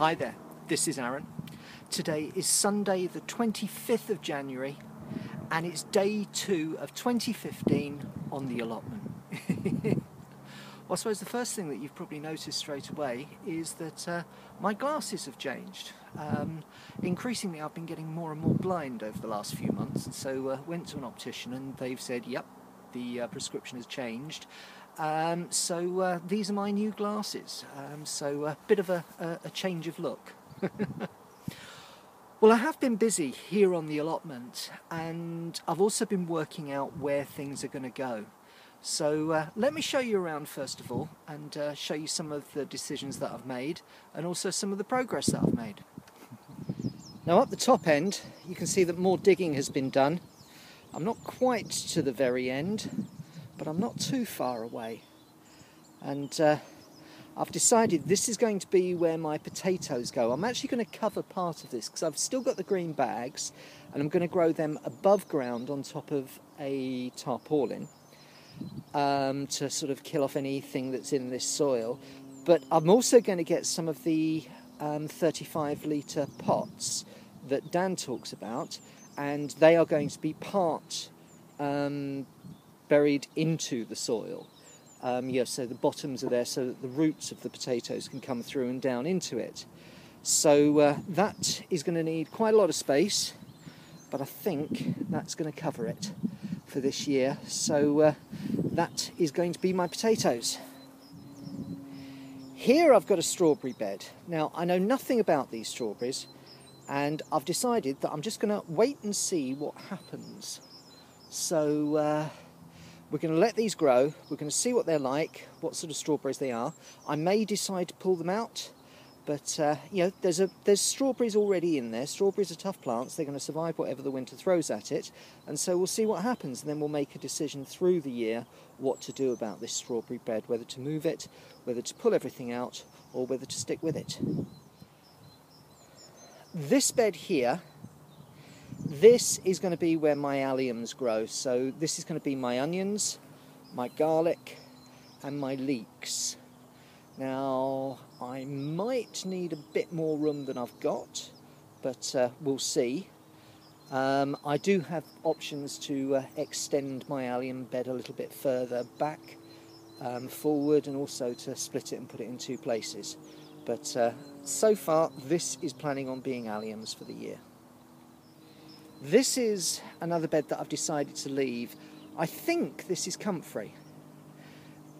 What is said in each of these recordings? Hi there, this is Aaron. Today is Sunday the 25th of January and it's day 2 of 2015 on the allotment. Well, I suppose the first thing that you've probably noticed straight away is that my glasses have changed. Increasingly I've been getting more and more blind over the last few months, and so went to an optician and they've said, yep, the prescription has changed. So these are my new glasses, so a bit of a change of look. Well, I have been busy here on the allotment and I've also been working out where things are going to go. So let me show you around first of all and show you some of the decisions that I've made and also some of the progress that I've made. Now up the top end you can see that more digging has been done. I'm not quite to the very end, but I'm not too far away, and I've decided this is going to be where my potatoes go. I'm actually going to cover part of this because I've still got the green bags and I'm going to grow them above ground on top of a tarpaulin to sort of kill off anything that's in this soil, but I'm also going to get some of the 35 litre pots that Dan talks about, and they are going to be part buried into the soil. Yeah, so the bottoms are there so that the roots of the potatoes can come through and down into it. So that is going to need quite a lot of space, but I think that's going to cover it for this year. So that is going to be my potatoes. Here I've got a strawberry bed. Now I know nothing about these strawberries, and I've decided that I'm just going to wait and see what happens. So we're going to let these grow, we're going to see what they're like, what sort of strawberries they are. I may decide to pull them out, but you know, there's strawberries already in there. Strawberries are tough plants, they're going to survive whatever the winter throws at it, and so we'll see what happens, and then we'll make a decision through the year what to do about this strawberry bed, whether to move it, whether to pull everything out, or whether to stick with it. This bed here, this is going to be where my alliums grow, so this is going to be my onions, my garlic and my leeks. Now I might need a bit more room than I've got, but we'll see. I do have options to extend my allium bed a little bit further back, forward, and also to split it and put it in two places. But so far this is planning on being alliums for the year. This is another bed that I've decided to leave. I think this is comfrey,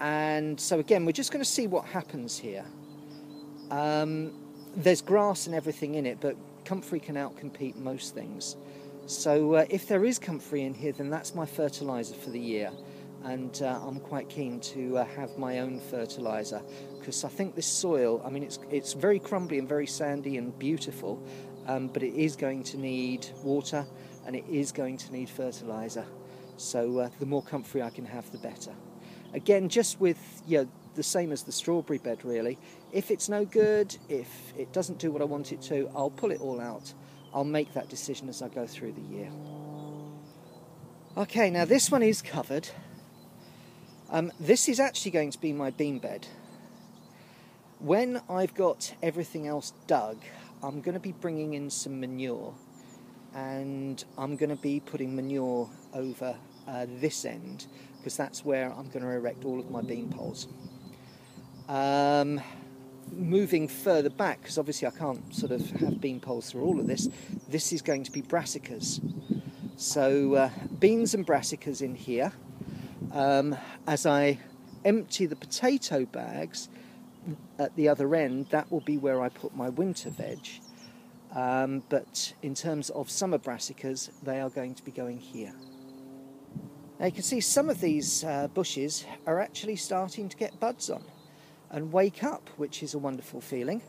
and so again we're just going to see what happens here. There's grass and everything in it, but comfrey can outcompete most things, so if there is comfrey in here then that's my fertiliser for the year, and I'm quite keen to have my own fertiliser, because I think this soil, I mean, it's very crumbly and very sandy and beautiful, but it is going to need water and it is going to need fertiliser, so the more comfrey I can have the better. Again, just with, you know, the same as the strawberry bed really, if it's no good, if it doesn't do what I want it to, I'll pull it all out. I'll make that decision as I go through the year. Okay, now this one is covered. This is actually going to be my bean bed. When I've got everything else dug, I'm going to be bringing in some manure, and I'm going to be putting manure over this end, because that's where I'm going to erect all of my bean poles. Moving further back, because obviously I can't sort of have bean poles through all of this, this is going to be brassicas. So beans and brassicas in here. As I empty the potato bags at the other end, that will be where I put my winter veg, but in terms of summer brassicas they are going to be going here. Now you can see some of these bushes are actually starting to get buds on and wake up, which is a wonderful feeling.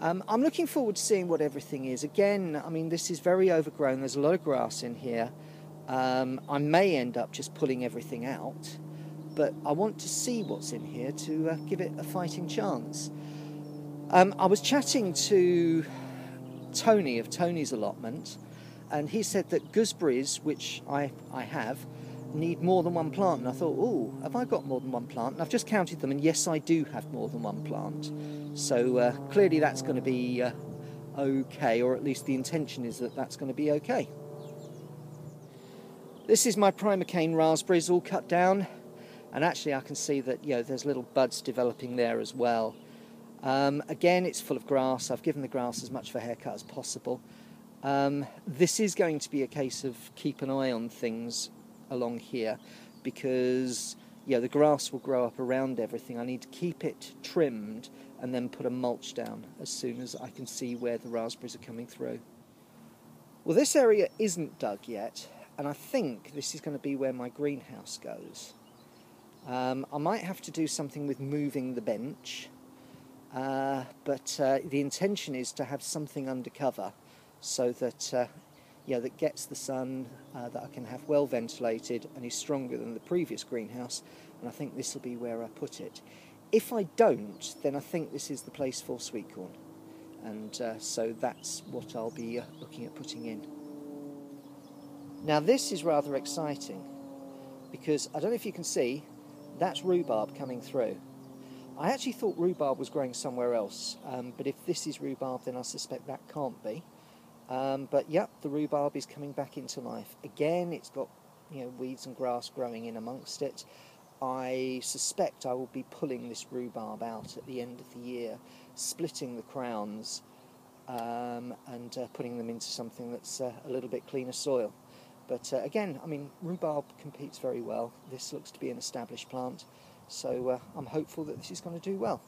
I'm looking forward to seeing what everything is. Again, I mean, this is very overgrown, there's a lot of grass in here. I may end up just pulling everything out, but I want to see what's in here to give it a fighting chance. I was chatting to Tony of Tony's allotment, and he said that gooseberries, which I have, need more than one plant, and I thought, oh, have I got more than one plant? And I've just counted them, and yes, I do have more than one plant. So clearly that's going to be okay, or at least the intention is that that's going to be okay. This is my Primocane raspberries all cut down, and actually I can see that, you know, there's little buds developing there as well. Again, it's full of grass. I've given the grass as much of a haircut as possible. This is going to be a case of keep an eye on things along here, because, you know, the grass will grow up around everything. I need to keep it trimmed and then put a mulch down as soon as I can see where the raspberries are coming through. Well, this area isn't dug yet, and I think this is going to be where my greenhouse goes. I might have to do something with moving the bench, but the intention is to have something under cover so that, yeah, that gets the sun, that I can have well ventilated and is stronger than the previous greenhouse, and I think this will be where I put it. If I don't, then I think this is the place for sweet corn, and so that's what I'll be looking at putting in. Now this is rather exciting, because I don't know if you can see, that's rhubarb coming through. I actually thought rhubarb was growing somewhere else, but if this is rhubarb, then I suspect that can't be. But yep, the rhubarb is coming back into life. Again, it's got, you know, weeds and grass growing in amongst it. I suspect I will be pulling this rhubarb out at the end of the year, splitting the crowns, and putting them into something that's a little bit cleaner soil. But again, I mean, rhubarb competes very well. This looks to be an established plant, so I'm hopeful that this is going to do well.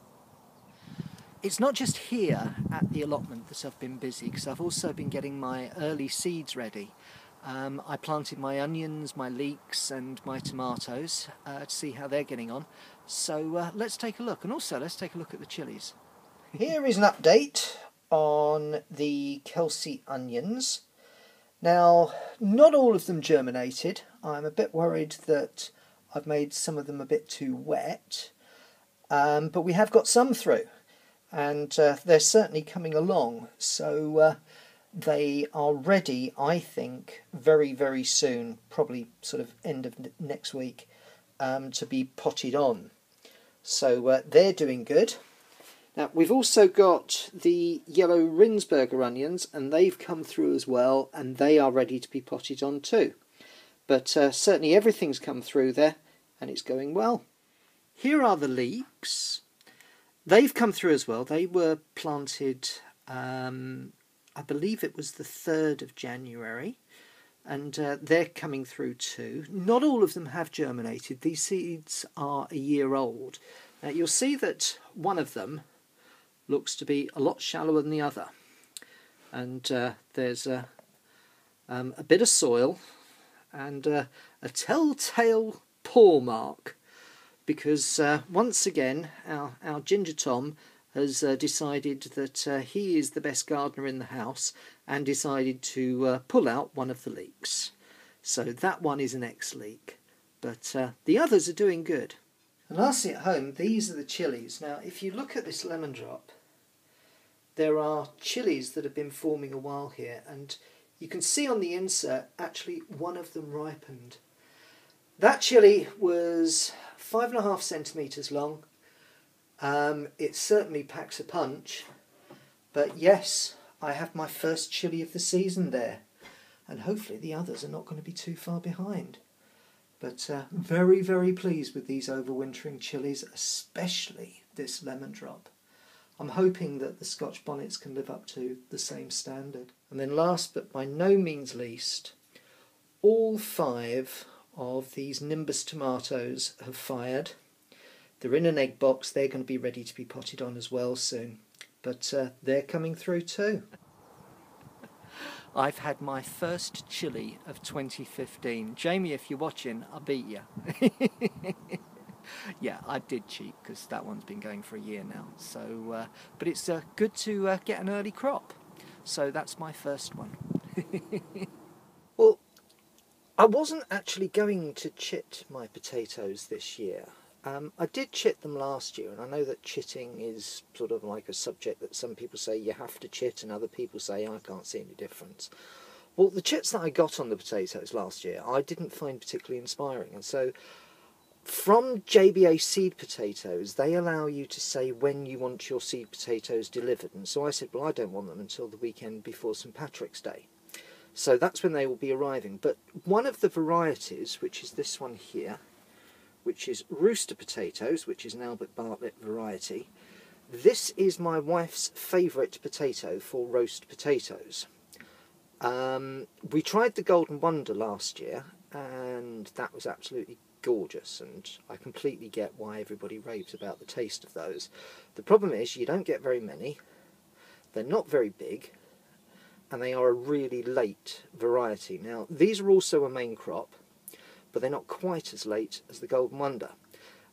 It's not just here at the allotment that I've been busy, because I've also been getting my early seeds ready. I planted my onions, my leeks and my tomatoes to see how they're getting on. So let's take a look, and also let's take a look at the chilies. Here is an update on the Kelsae onions. Now, not all of them germinated. I'm a bit worried that I've made some of them a bit too wet, but we have got some through, and they're certainly coming along, so they are ready, I think, very, very soon, probably sort of end of next week, to be potted on. So they're doing good. Now, we've also got the yellow Rinsburger onions, and they've come through as well, and they are ready to be potted on too. But certainly everything's come through there, and it's going well. Here are the leeks. They've come through as well. They were planted, I believe it was the 3rd of January, and they're coming through too. Not all of them have germinated. These seeds are a year old. Now, you'll see that one of them looks to be a lot shallower than the other, and there's a bit of soil and a telltale paw mark, because once again our ginger Tom has decided that he is the best gardener in the house and decided to pull out one of the leeks. So that one is an ex-leek, but the others are doing good. And lastly at home, these are the chilies. Now, if you look at this lemon drop, there are chilies that have been forming a while here, and you can see on the insert, actually one of them ripened. That chili was 5.5 centimetres long. It certainly packs a punch, but yes, I have my first chili of the season there, and hopefully the others are not going to be too far behind. But very, very pleased with these overwintering chilies, especially this lemon drop. I'm hoping that the Scotch bonnets can live up to the same standard. And then last but by no means least, all 5 of these Nimbus tomatoes have fired. They're in an egg box. They're going to be ready to be potted on as well soon. But they're coming through too. I've had my first chili of 2015. Jamie, if you're watching, I beat you. Yeah, I did cheat, because that one's been going for a year now. So, but it's good to get an early crop. So that's my first one. Well, I wasn't actually going to chit my potatoes this year. I did chit them last year, and I know that chitting is sort of like a subject that some people say you have to chit and other people say I can't see any difference. Well, the chips that I got on the potatoes last year, I didn't find particularly inspiring. And so from JBA seed potatoes, they allow you to say when you want your seed potatoes delivered. And so I said, well, I don't want them until the weekend before St. Patrick's Day. So that's when they will be arriving. But one of the varieties, which is this one here, which is Rooster Potatoes, which is an Albert Bartlett variety, this is my wife's favourite potato for roast potatoes. We tried the Golden Wonder last year, and that was absolutely gorgeous, and I completely get why everybody raves about the taste of those. The problem is you don't get very many, they're not very big, and they are a really late variety. Now, these are also a main crop, but they're not quite as late as the Golden Wonder.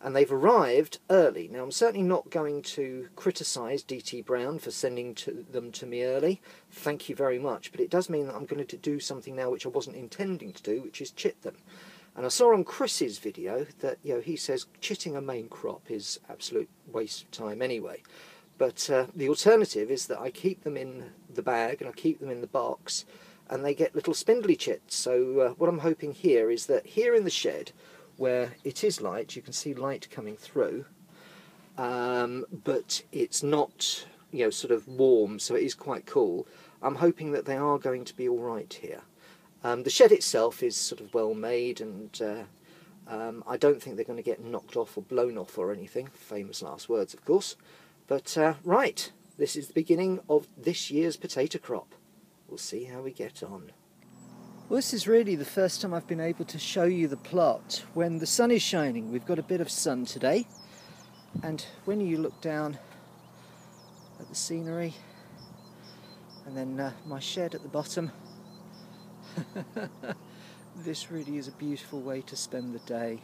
And they've arrived early. Now, I'm certainly not going to criticise DT Brown for sending them to me early. Thank you very much. But it does mean that I'm going to do something now which I wasn't intending to do, which is chit them. And I saw on Chris's video that, you know, he says chitting a main crop is absolute waste of time anyway. But the alternative is that I keep them in the bag and I keep them in the box and they get little spindly chits. So what I'm hoping here is that here in the shed, where it is light, you can see light coming through, but it's not, you know, sort of warm, so it is quite cool. I'm hoping that they are going to be all right here. The shed itself is sort of well made, and I don't think they're going to get knocked off or blown off or anything. Famous last words, of course. But right, this is the beginning of this year's potato crop. We'll see how we get on. Well, this is really the first time I've been able to show you the plot when the sun is shining. We've got a bit of sun today, and when you look down at the scenery and then my shed at the bottom, this really is a beautiful way to spend the day.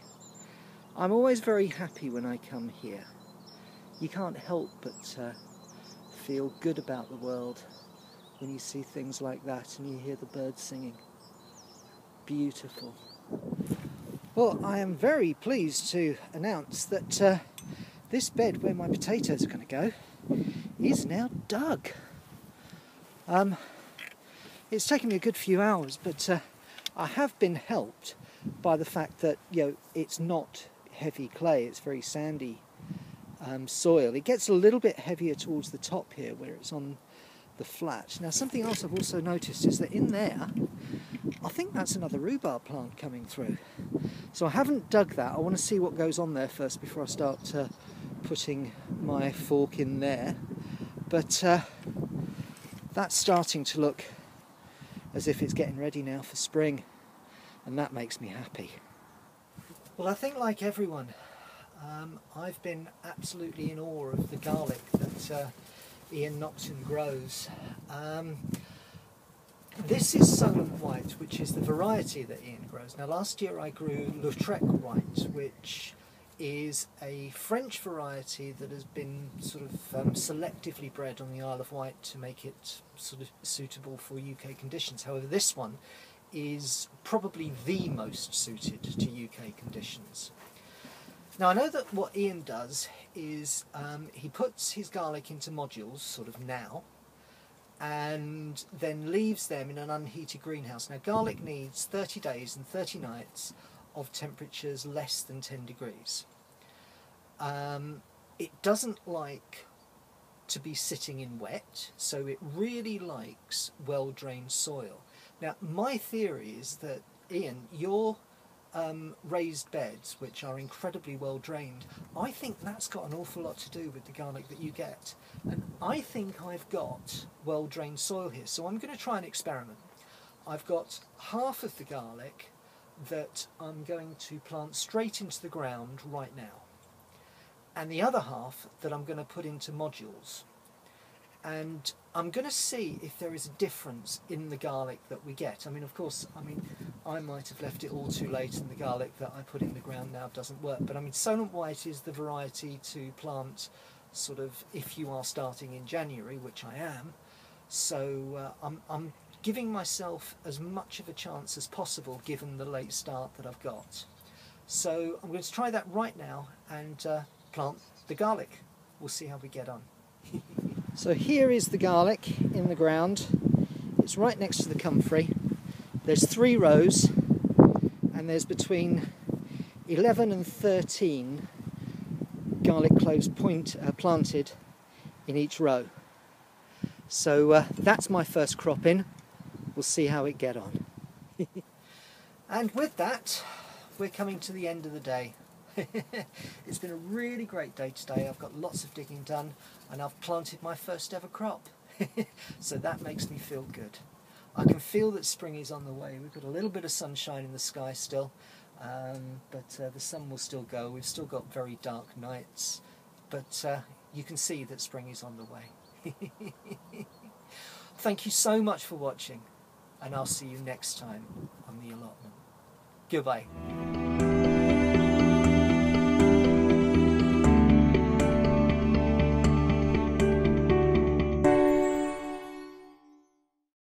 I'm always very happy when I come here. You can't help but feel good about the world when you see things like that and you hear the birds singing. Beautiful. Well, I am very pleased to announce that this bed where my potatoes are going to go is now dug. It's taken me a good few hours, but I have been helped by the fact that, you know, it's not heavy clay, it's very sandy soil. It gets a little bit heavier towards the top here where it's on the flat. Now, something else I've also noticed is that in there, I think that's another rhubarb plant coming through. So I haven't dug that. I want to see what goes on there first before I start putting my fork in there. But that's starting to look as if it's getting ready now for spring, and that makes me happy. Well, I think like everyone, I've been absolutely in awe of the garlic that Ian Nocton grows. This is Solent Wight, which is the variety that Ian grows. Now, last year I grew Lautrec White, which is a French variety that has been sort of selectively bred on the Isle of Wight to make it sort of suitable for UK conditions. However, this one is probably the most suited to UK conditions. Now, I know that what Ian does is he puts his garlic into modules, sort of now, and then leaves them in an unheated greenhouse. Now, garlic needs 30 days and 30 nights of temperatures less than 10 degrees. It doesn't like to be sitting in wet, so it really likes well-drained soil. Now, my theory is that, Ian, your raised beds, which are incredibly well drained, I think that's got an awful lot to do with the garlic that you get, and I think I've got well drained soil here, so I'm going to try an experiment. I've got half of the garlic that I'm going to plant straight into the ground right now, and the other half that I'm going to put into modules, and I'm going to see if there is a difference in the garlic that we get. I mean, of course, I might have left it all too late and the garlic that I put in the ground now doesn't work. But I mean, Solent Wight is the variety to plant sort of if you are starting in January, which I am. So I'm giving myself as much of a chance as possible given the late start that I've got. So I'm going to try that right now and plant the garlic. We'll see how we get on. So here is the garlic in the ground. It's right next to the comfrey, There's 3 rows and there's between 11 and 13 garlic cloves planted in each row. So that's my first crop in. We'll see how it gets on. And with that, we're coming to the end of the day. It's been a really great day today. I've got lots of digging done and I've planted my first ever crop. So that makes me feel good. I can feel that spring is on the way. We've got a little bit of sunshine in the sky still, but the sun will still go. We've still got very dark nights, but you can see that spring is on the way. Thank you so much for watching, and I'll see you next time on The Allotment. Goodbye.